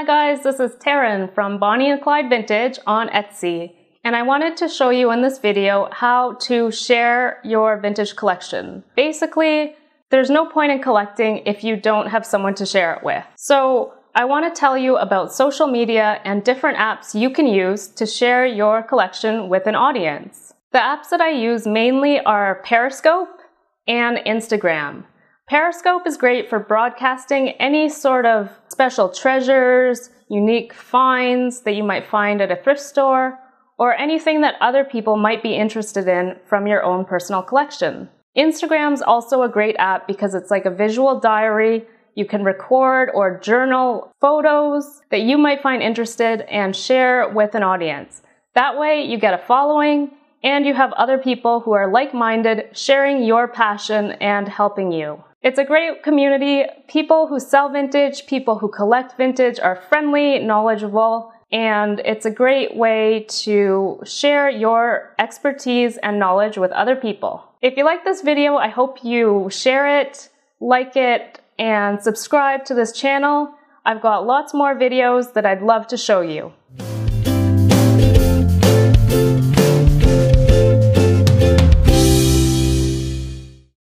Hi guys, this is Taryn from Bonnie and Clyde Vintage on Etsy, and I wanted to show you in this video how to share your vintage collection. Basically, there's no point in collecting if you don't have someone to share it with. So I want to tell you about social media and different apps you can use to share your collection with an audience. The apps that I use mainly are Periscope and Instagram. Periscope is great for broadcasting any sort of special treasures, unique finds that you might find at a thrift store, or anything that other people might be interested in from your own personal collection. Instagram's also a great app because it's like a visual diary. You can record or journal photos that you might find interesting and share with an audience. That way you get a following and you have other people who are like-minded sharing your passion and helping you. It's a great community. People who sell vintage, people who collect vintage are friendly, knowledgeable, and it's a great way to share your expertise and knowledge with other people. If you like this video, I hope you share it, like it, and subscribe to this channel. I've got lots more videos that I'd love to show you.